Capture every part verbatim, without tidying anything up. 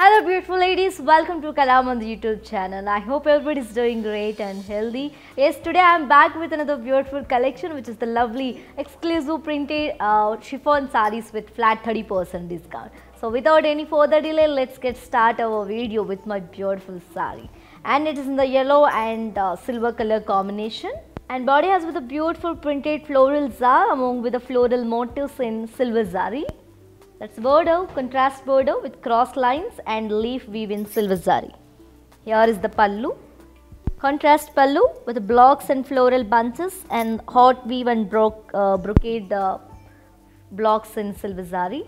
Hello beautiful ladies, welcome to Kalamandir YouTube channel. I hope everybody is doing great and healthy. Yes, today I am back with another beautiful collection, which is the lovely exclusive printed uh, chiffon sarees with flat thirty percent discount. So without any further delay, let's get start our video with my beautiful saree. And it is in the yellow and uh, silver color combination. And body has with a beautiful printed floral zar among with the floral motifs in silver zari. That's bordeaux, contrast bordeaux with cross lines and leaf weave in silver zari. Here is the pallu. Contrast pallu with blocks and floral bunches and hot weave and broke, uh, brocade uh, blocks in silver zari.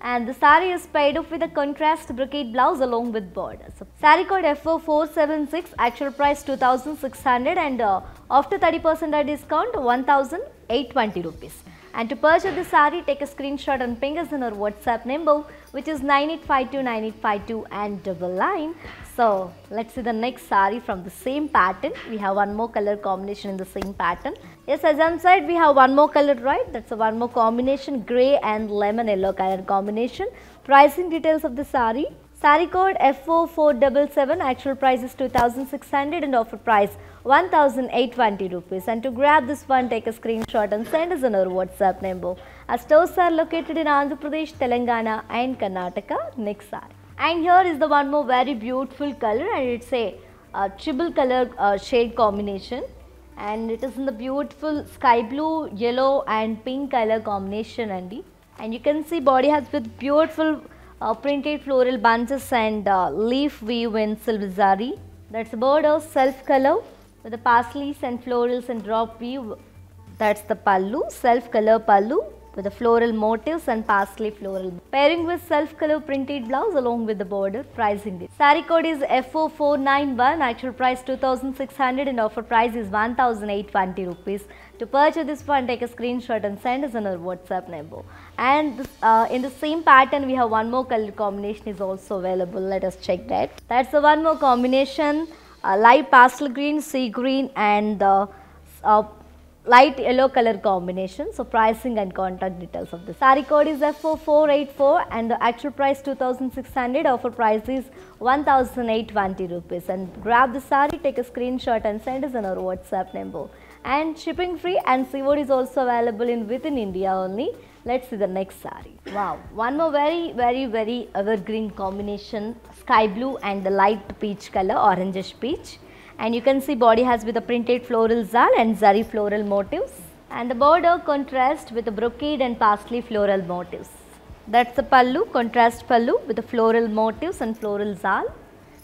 And the saree is paired off with a contrast brocade blouse along with border. So, saree code F O four seven six, actual price two thousand six hundred and uh, after thirty percent discount one thousand eight hundred twenty rupees. And to purchase this saree, take a screenshot and ping us in our WhatsApp number, which is nine eight five two nine eight five two and double line. So let's see the next saree from the same pattern. We have one more color combination in the same pattern. Yes, as I said, we have one more color, right? That's a one more combination, grey and lemon yellow color combination. Pricing details of the saree. Saree code F O four seven seven, actual price is two thousand six hundred and offer price one thousand eight hundred twenty rupees. And to grab this one, take a screenshot and send us on our WhatsApp number. Our stores are located in Andhra Pradesh, Telangana and Karnataka. Next saree. And here is the one more very beautiful color, and it's a uh, triple color uh, shade combination, and it is in the beautiful sky blue, yellow and pink color combination, Andy. And you can see body has with beautiful uh, printed floral bunches and uh, leaf weave in silver zari. That's bordeaux self color with the parsley and florals and drop weave. That's the pallu, self color pallu with the floral motifs and parsley floral. Pairing with self-color printed blouse along with the border. Pricing this. Saree code is F O four nine one, actual price two thousand six hundred and offer price is one thousand eight hundred twenty rupees. To purchase this one, take a screenshot and send us on our WhatsApp number. And this, uh, in the same pattern, we have one more color combination is also available. Let us check that. That's the one more combination. Uh, light pastel green, sea green and uh, uh, light yellow color combination. So pricing and contact details of this. Saree code is F O four eight four and the actual price two thousand six hundred, offer price is one thousand eight hundred twenty rupees. And grab the saree, take a screenshot and send us on our WhatsApp number. And shipping free and C O D is also available in within India only. Let's see the next saree. Wow, one more very very very evergreen combination, sky blue and the light peach color, orangish peach. And you can see body has with a printed floral zal and zari floral motifs. And the border contrast with the brocade and parsley floral motifs. That's the pallu, contrast pallu with the floral motifs and floral zal.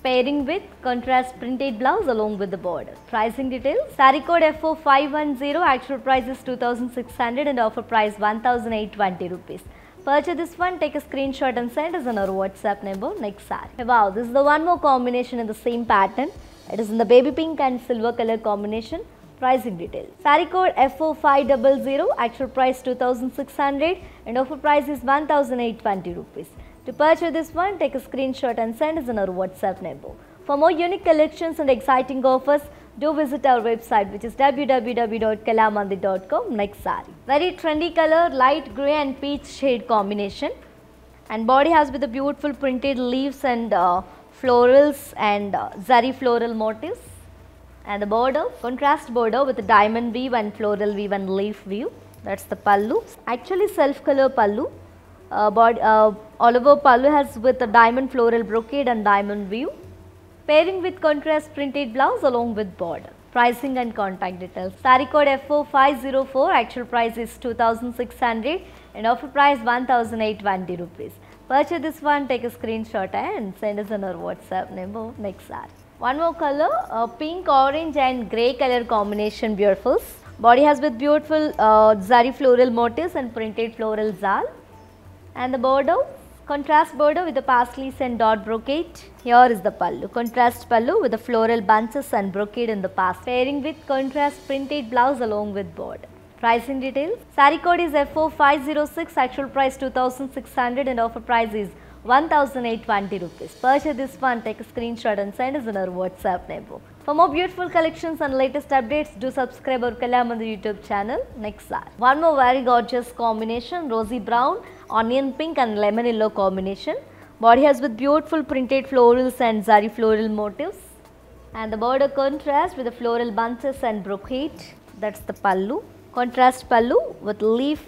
Pairing with contrast printed blouse along with the border. Pricing details. Saree code F O five one zero, actual price is two thousand six hundred and offer price one thousand eight hundred twenty rupees. Purchase this one, take a screenshot and send us on our WhatsApp number. Next saree. Wow, this is the one more combination in the same pattern. It is in the baby pink and silver color combination. Pricing details. Saree code F O five zero zero, actual price two thousand six hundred and offer price is one thousand eight hundred twenty rupees. To purchase this one, take a screenshot and send us on our WhatsApp number. For more unique collections and exciting offers, do visit our website, which is w w w dot kalamandir dot com. Next saree. Very trendy color, light grey and peach shade combination. And body has with the beautiful printed leaves and uh, florals and uh, zari floral motifs, and the border, contrast border with the diamond weave and floral weave and leaf weave. That's the pallu, actually self color pallu, uh, body, uh, all over pallu has with the diamond floral brocade and diamond weave. Pairing with contrast printed blouse along with border. Pricing and contact details. Saree code F O five zero four, actual price is two thousand six hundred and offer price one thousand eight hundred twenty rupees. Purchase this one, take a screenshot and send us on our WhatsApp number. Next saree. One more color, uh, pink, orange and grey color combination, beautifuls. Body has with beautiful uh, zari floral motifs and printed floral zal. And the border, contrast border with the parsley and dot brocade. Here is the pallu, contrast pallu with the floral bunches and brocade in the past. Pairing with contrast printed blouse along with border. Pricing details. Saree code is F O five zero six, actual price two thousand six hundred and offer price is one thousand eight hundred twenty rupees. Purchase this one, take a screenshot and send us on our WhatsApp number. For more beautiful collections and latest updates, do subscribe our Kalamandir YouTube channel. Next saree. One more very gorgeous combination, rosy brown, onion pink and lemon yellow combination. Bodice with beautiful printed florals and zari floral motifs, and the border contrasts with the floral bunches and brocade. That's the pallu. Contrast pallu with leaf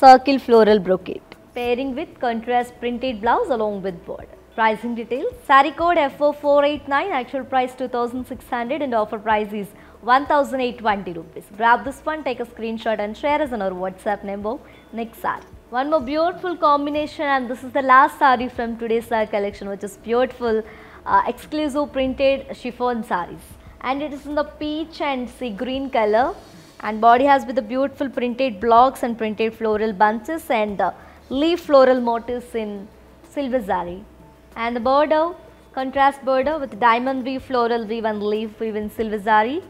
circle floral brocade. Pairing with contrast printed blouse along with border. Pricing details. Saree code F O four eight nine, actual price two thousand six hundred and offer price is one thousand eight hundred twenty rupees. Grab this one, take a screenshot and share us on our WhatsApp number. Next saree. One more beautiful combination, and this is the last saree from today's saree collection, which is beautiful uh, exclusive printed chiffon sarees. And it is in the peach and sea green color, and body has with the beautiful printed blocks and printed floral bunches and uh, leaf floral motifs in silver saree. And the border, contrast border with diamond weave, floral weave and leaf weave in silver saree.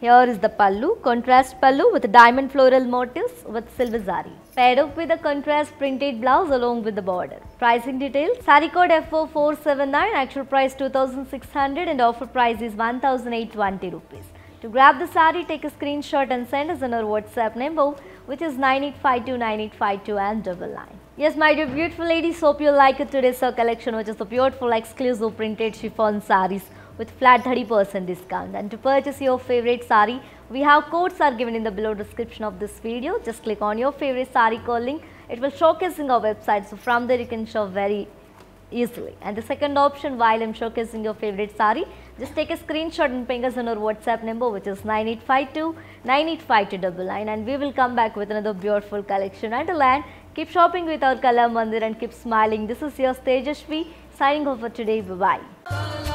Here is the pallu, contrast pallu with diamond floral motifs with silver saree. Paired up with a contrast printed blouse along with the border. Pricing details, saree code F O four seven nine, actual price two thousand six hundred and offer price is one thousand eight hundred twenty rupees. To grab the saree, take a screenshot and send us on our WhatsApp number, which is nine eight five two nine eight five two and double nine. Yes, my dear beautiful ladies, hope you like it today's collection, which is the beautiful exclusive printed chiffon sarees with flat thirty percent discount. And to purchase your favorite saree, we have codes are given in the below description of this video. Just click on your favorite saree code link. It will showcasing our website, so from there you can shop very easily. And the second option, while I'm showcasing your favorite saree, just take a screenshot and ping us on our WhatsApp number, which is nine eight five two nine eight five two nine nine, and we will come back with another beautiful collection. Until then, keep shopping with our Kalamandir and keep smiling. This is your Tejashvi signing off for today. Bye bye.